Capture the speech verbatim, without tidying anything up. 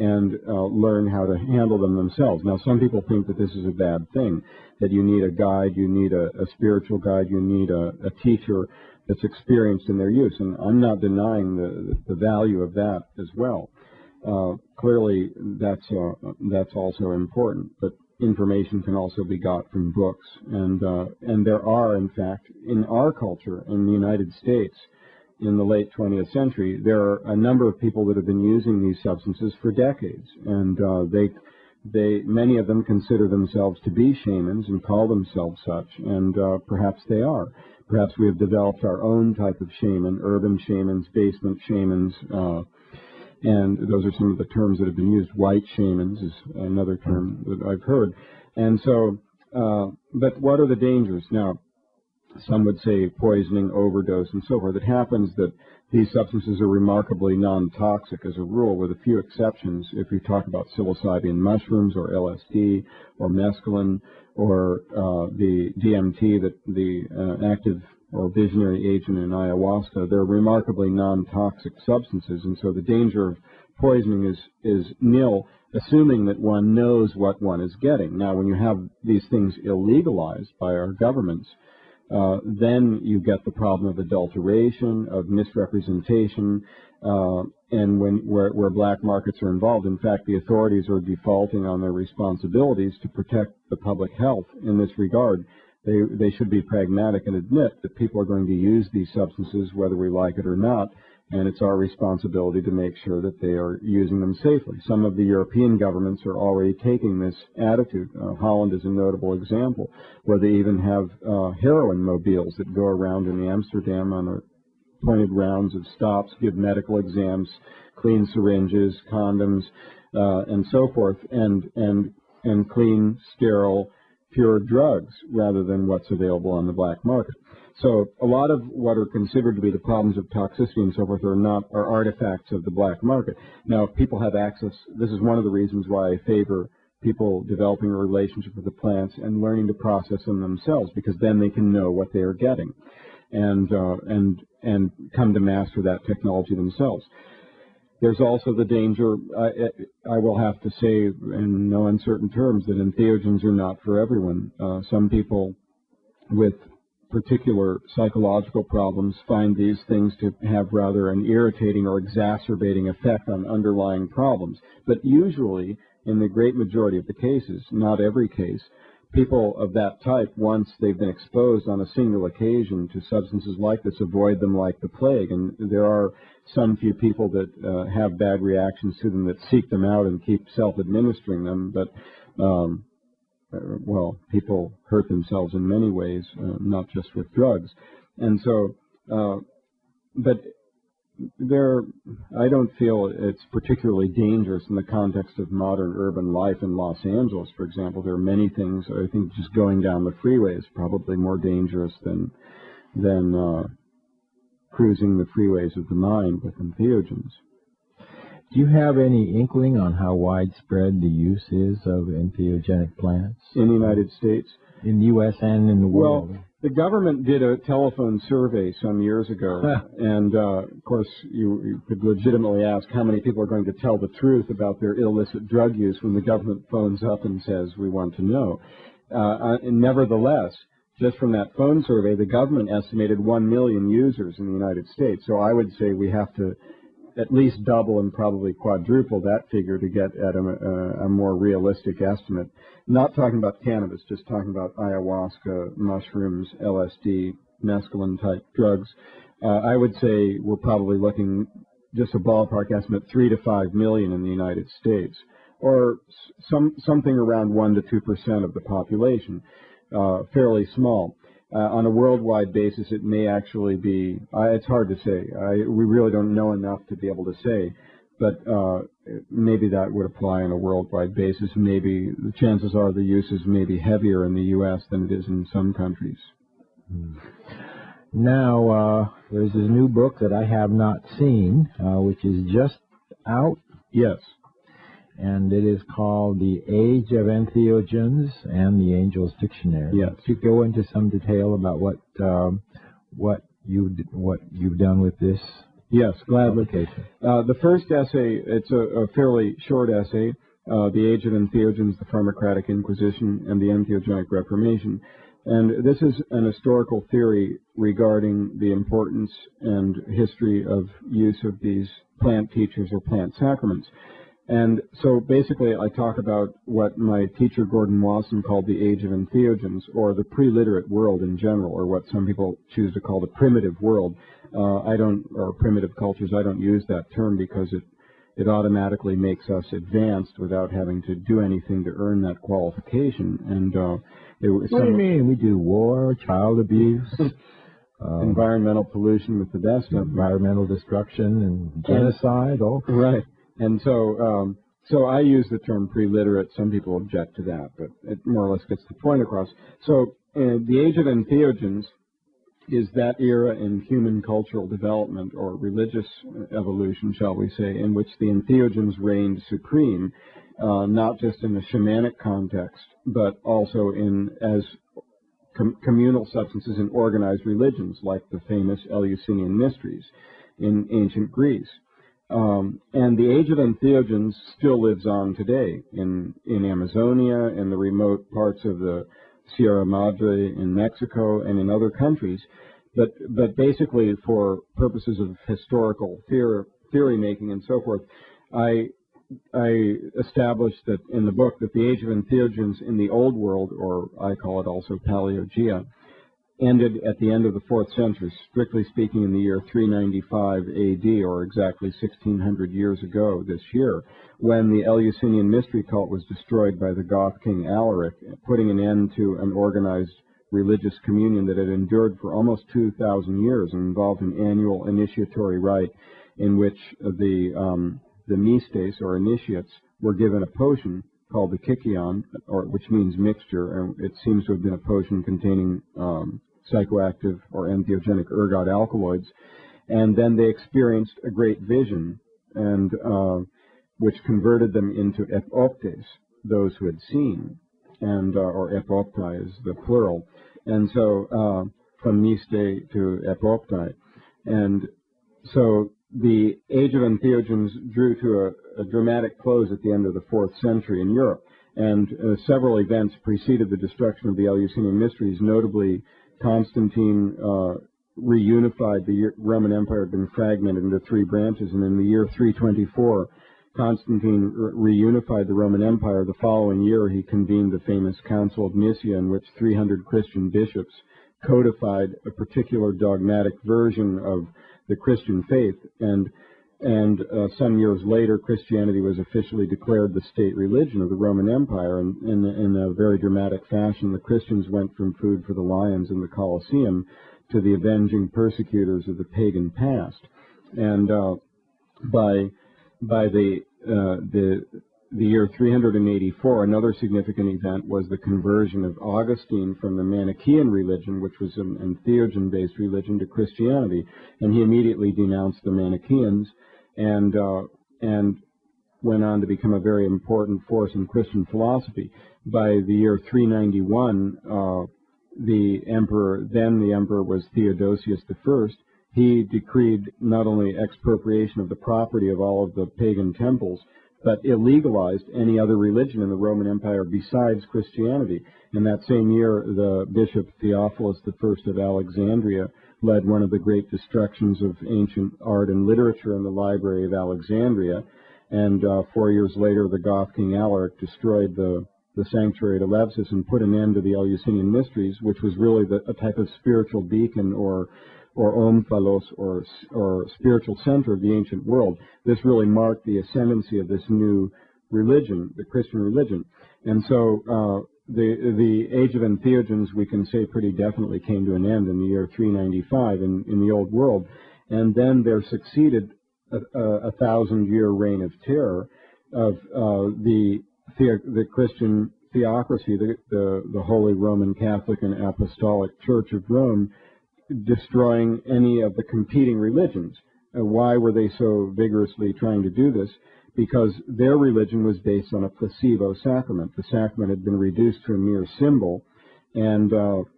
and uh, learn how to handle them themselves. Now, some people think that this is a bad thing, that you need a guide, you need a, a spiritual guide, you need a, a teacher that's experienced in their use. And I'm not denying the, the value of that as well. Uh, clearly, that's, uh, that's also important. But information can also be got from books. And, uh, and there are, in fact, in our culture, in the United States, in the late twentieth century, there are a number of people that have been using these substances for decades, and uh, they, they, many of them consider themselves to be shamans and call themselves such, and uh, perhaps they are. Perhaps we have developed our own type of shaman, urban shamans, basement shamans, uh, and those are some of the terms that have been used. White shamans is another term that I've heard. And so, uh, but what are the dangers now? Some would say poisoning, overdose, and so forth. It happens that these substances are remarkably non-toxic as a rule, with a few exceptions. If you talk about psilocybin mushrooms or L S D or mescaline or uh, the D M T, that the uh, active or visionary agent in ayahuasca, they're remarkably non-toxic substances, and so the danger of poisoning is, is nil, assuming that one knows what one is getting. Now, when you have these things illegalized by our governments, Uh, then you get the problem of adulteration, of misrepresentation, uh, and when where, where black markets are involved. In fact, the authorities are defaulting on their responsibilities to protect the public health in this regard. They, they should be pragmatic and admit that people are going to use these substances whether we like it or not, and it's our responsibility to make sure that they are using them safely. Some of the European governments are already taking this attitude. Uh, Holland is a notable example, where they even have uh, heroin mobiles that go around in Amsterdam on appointed rounds of stops, give medical exams, clean syringes, condoms, uh, and so forth, and, and, and clean, sterile, pure drugs rather than what's available on the black market. So a lot of what are considered to be the problems of toxicity and so forth are not are artifacts of the black market. Now, if people have access, this is one of the reasons why I favor people developing a relationship with the plants and learning to process them themselves, because then they can know what they are getting and uh, and and come to master that technology themselves. There's also the danger, I, I will have to say in no uncertain terms, that entheogens are not for everyone. Uh, some people with particular psychological problems find these things to have rather an irritating or exacerbating effect on underlying problems. But usually, in the great majority of the cases, not every case, people of that type, once they've been exposed on a single occasion to substances like this, avoid them like the plague. And there are some few people that uh, have bad reactions to them that seek them out and keep self-administering them. But, um, well, people hurt themselves in many ways, uh, not just with drugs. And so, uh, but there, I don't feel it's particularly dangerous in the context of modern urban life in Los Angeles, for example. There are many things, I think just going down the freeway is probably more dangerous than, than uh, cruising the freeways of the mind with entheogens. Do you have any inkling on how widespread the use is of entheogenic plants? In the United States? In the U S and in the world? Well, the government did a telephone survey some years ago, and uh, of course you, you could legitimately ask how many people are going to tell the truth about their illicit drug use when the government phones up and says, we want to know. Uh, and nevertheless, just from that phone survey, the government estimated one million users in the United States. So I would say we have to at least double and probably quadruple that figure to get at a, a, a more realistic estimate. Not talking about cannabis, just talking about ayahuasca, mushrooms, L S D, mescaline-type drugs. Uh, I would say we're probably looking, just a ballpark estimate, three to five million in the United States, or some something around one to two percent of the population, uh, fairly small. Uh, on a worldwide basis, it may actually be, I, it's hard to say. I, we really don't know enough to be able to say, but uh, maybe that would apply on a worldwide basis. Maybe the chances are the uses may be heavier in the U S than it is in some countries. Hmm. Now, uh, there's this new book that I have not seen, uh, which is just out. Yes. And it is called The Age of Entheogens and the Angel's Dictionary. Yes. Could you go into some detail about what um, what you what you've done with this? Yes, gladly. Uh, the first essay, it's a, a fairly short essay, uh, The Age of Entheogens, the Pharmacratic Inquisition, and the Entheogenic Reformation. And this is an historical theory regarding the importance and history of use of these plant teachers or plant sacraments. And so basically I talk about what my teacher Gordon Wasson called the Age of Entheogens, or the pre-literate world in general, or what some people choose to call the primitive world. Uh, I don't, or primitive cultures, I don't use that term because it, it automatically makes us advanced without having to do anything to earn that qualification. And uh, it, what do you mean? We do war, child abuse, Uh, environmental pollution with the best of environmental destruction and genocide, all right. And so, um, so I use the term pre-literate. Some people object to that, but it more or less gets the point across. So, uh, the Age of Entheogens is that era in human cultural development or religious evolution, shall we say, in which the entheogens reigned supreme, uh, not just in the shamanic context, but also in as com communal substances in organized religions, like the famous Eleusinian Mysteries in ancient Greece. Um, and the Age of Entheogens still lives on today in, in Amazonia, in the remote parts of the Sierra Madre in Mexico, and in other countries. But, but basically, for purposes of historical theory, theory making and so forth, I, I established that in the book that the Age of Entheogens in the Old World, or I call it also Paleogia, ended at the end of the fourth century, strictly speaking in the year three ninety-five A D, or exactly sixteen hundred years ago this year, when the Eleusinian mystery cult was destroyed by the Goth king Alaric, putting an end to an organized religious communion that had endured for almost two thousand years and involved an annual initiatory rite in which the, um, the Mistes, or initiates, were given a potion called the kikion, or which means mixture, and it seems to have been a potion containing um, psychoactive or entheogenic ergot alkaloids, and then they experienced a great vision, and uh, which converted them into epoptes, those who had seen, and uh, or epoptai is the plural, and so uh, from miste to epoptai, and so the Age of Entheogens drew to a, a dramatic close at the end of the fourth century in Europe, and uh, several events preceded the destruction of the Eleusinian Mysteries. Notably, Constantine uh, reunified the Roman Empire, had been fragmented into three branches, and in the year three twenty-four, Constantine re reunified the Roman Empire. The following year, he convened the famous Council of Nicaea, in which three hundred Christian bishops codified a particular dogmatic version of the Christian faith, and and uh, some years later, Christianity was officially declared the state religion of the Roman Empire, and in, in a very dramatic fashion, the Christians went from food for the lions in the Colosseum to the avenging persecutors of the pagan past. And uh, by by the uh, the the year three hundred eighty-four, another significant event was the conversion of Augustine from the Manichaean religion, which was an entheogen-based religion, to Christianity, and he immediately denounced the Manichaeans, and uh, and went on to become a very important force in Christian philosophy. By the year three ninety-one, uh, the emperor, then the emperor was Theodosius the First, he decreed not only expropriation of the property of all of the pagan temples, but illegalized any other religion in the Roman Empire besides Christianity. In that same year, the Bishop Theophilus the First of Alexandria led one of the great destructions of ancient art and literature in the Library of Alexandria, and uh, four years later, the Goth king Alaric destroyed the, the sanctuary at Eleusis and put an end to the Eleusinian Mysteries, which was really the, a type of spiritual beacon or or omphalos, or, or spiritual center of the ancient world. This really marked the ascendancy of this new religion, the Christian religion. And so uh, the, the Age of Entheogens, we can say pretty definitely, came to an end in the year three ninety-five in, in the Old World. And then there succeeded a, a, a thousand-year reign of terror of uh, the, the, the Christian theocracy, the, the, the Holy Roman Catholic and Apostolic Church of Rome, destroying any of the competing religions. Uh, why were they so vigorously trying to do this? Because their religion was based on a placebo sacrament. The sacrament had been reduced to a mere symbol, and uh,